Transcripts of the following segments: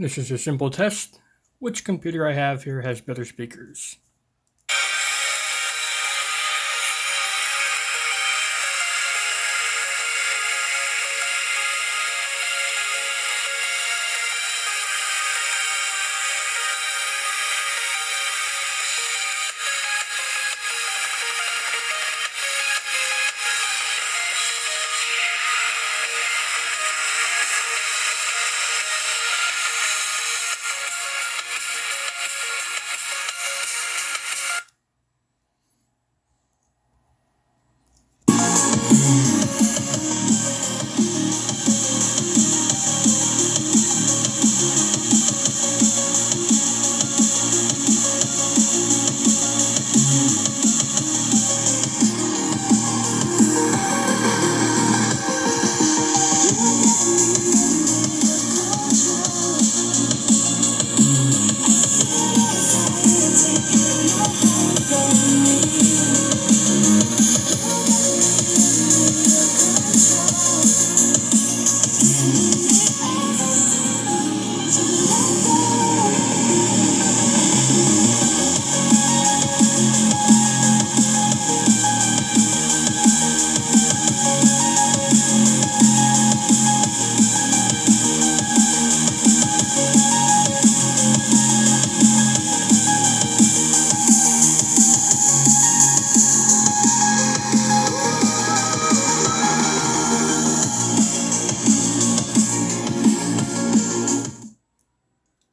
This is a simple test. Which computer I have here has better speakers?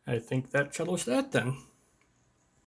I think that settles that then.